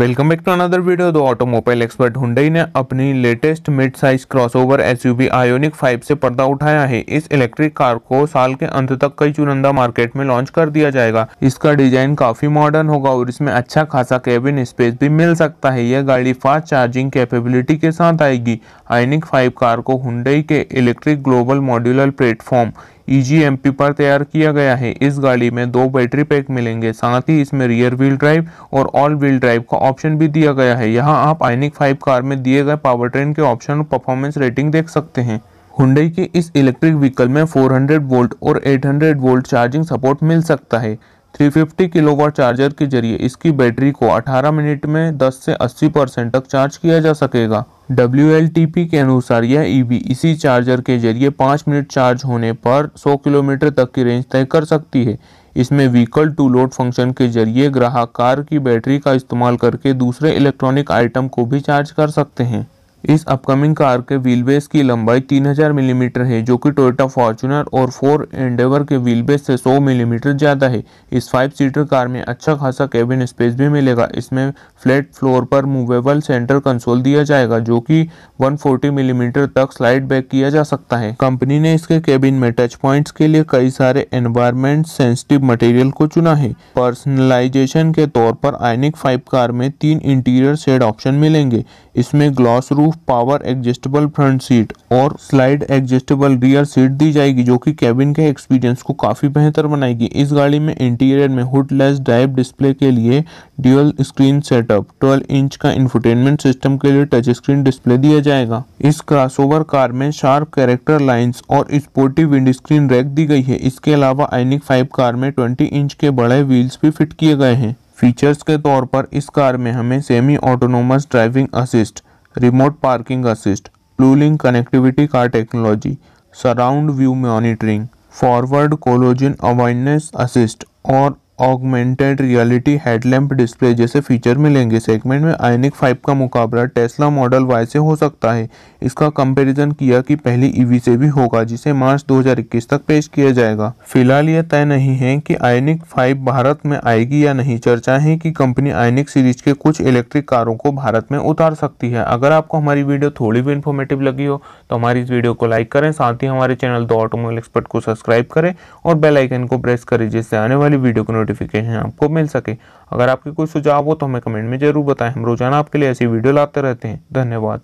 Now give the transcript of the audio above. Welcome back to another video. The automobile expert. Hyundai ने अपनी latest mid size crossover SUV Ioniq 5 से पर्दा उठाया है। इस इलेक्ट्रिक कार को साल के अंत तक कई चुनिंदा मार्केट में लॉन्च कर दिया जाएगा। इसका डिजाइन काफी मॉडर्न होगा और इसमें अच्छा खासा केबिन स्पेस भी मिल सकता है। यह गाड़ी फास्ट चार्जिंग कैपेबिलिटी के साथ आएगी। आयोनिक 5 कार को हुंडई के electric global modular platform EGMP पर तैयार किया गया है। इस गाड़ी में 2 बैटरी पैक मिलेंगे, साथ ही इसमें रियर व्हील ड्राइव और ऑल व्हील ड्राइव का ऑप्शन भी दिया गया है। यहाँ आप आयोनिक 5 कार में दिए गए पावर ट्रेन के ऑप्शन और परफॉर्मेंस रेटिंग देख सकते हैं। हुंडई के इस इलेक्ट्रिक व्हीकल में 400 वोल्ट और 800 वोल्ट चार्जिंग सपोर्ट मिल सकता है। 350 किलोवाट चार्जर के जरिए इसकी बैटरी को 18 मिनट में 10 से 80% तक चार्ज किया जा सकेगा। WLTP के अनुसार यह EV इसी चार्जर के जरिए 5 मिनट चार्ज होने पर 100 किलोमीटर तक की रेंज तय कर सकती है। इसमें व्हीकल टू लोड फंक्शन के जरिए ग्राहक कार की बैटरी का इस्तेमाल करके दूसरे इलेक्ट्रॉनिक आइटम को भी चार्ज कर सकते हैं। इस अपकमिंग कार के व्हील बेस की लंबाई 3000 मिलीमीटर है, जो कि टोयोटा फॉर्च्यूनर और फोर्ड एंडेवर के व्हील बेस से 100 मिलीमीटर ज़्यादा है। इस 5 सीटर कार में अच्छा खासा केबिन स्पेस भी मिलेगा। इसमें फ्लैट फ्लोर पर मूवेबल सेंटर कंसोल दिया जाएगा, जो कि 140 मिलीमीटर तक स्लाइड बैक किया जा सकता है। कंपनी ने इसके केबिन में टच पॉइंट्स के लिए कई सारे एनवायरमेंट सेंसिटिव मटेरियल को चुना है। पर्सनलाइजेशन के तौर पर आयोनिक 5 कार में 3 इंटीरियर शेड ऑप्शन मिलेंगे। इसमें gloss roof, power adjustable front seat और स्लाइड एडजस्टेबल रियर सीट दी जाएगी, जो कि केबिन के एक्सपीरियंस को काफी बेहतर बनाएगी। इस गाड़ी में इंटीरियर में हुडलेस डायरेक्ट डिस्प्ले के लिए ड्यूअल स्क्रीन सेटअप, 12 इंच का इंफोटेनमेंट सिस्टम के लिए टच स्क्रीन डिस्प्ले दिया जाएगा। इस क्रॉसओवर कार में शार्प कैरेक्टर लाइंस और स्पोर्टी विंडस्क्रीन रैक दी गई है। इसके अलावा आयोनिक 5 कार में 20 इंच के बड़े व्हील्स भी फिट किए गए हैं। फीचर्स के तौर पर इस कार में हमें semi autonomous driving assist, remote parking assist, Bluelink connectivity car technology, surround view monitoring, forward collision avoidance assist और ऑगमेंटेड रियलिटी हेडलैम्प डिस्प्ले जैसे फीचर मिलेंगे। सेगमेंट में आयोनिक 5 का मुकाबला टेस्ला मॉडल वाई से हो सकता है। इसका कंपैरिजन किया कि पहली EV से भी होगा, जिसे मार्च 2021 तक पेश किया जाएगा। फिलहाल यह तय नहीं है कि आयोनिक 5 भारत में आएगी या नहीं। चर्चा है कि कंपनी आयोनिक सीरीज के कुछ इलेक्ट्रिक कारों को भारत में उतार सकती है। अगर आपको हमारी वीडियो थोड़ी भी इन्फॉर्मेटिव लगी हो तो हमारी इस वीडियो को लाइक करें, साथ ही हमारे चैनल द ऑटोमोबाइल एक्सपर्ट को सब्सक्राइब करें और बेल आइकन को प्रेस करें, जिससे आने वाली वीडियो को नोटिफिकेशन आपको मिल सके। अगर आपके कोई सुझाव हो तो हमें कमेंट में जरूर बताएं। हम रोजाना आपके लिए ऐसी वीडियो लाते रहते हैं। धन्यवाद।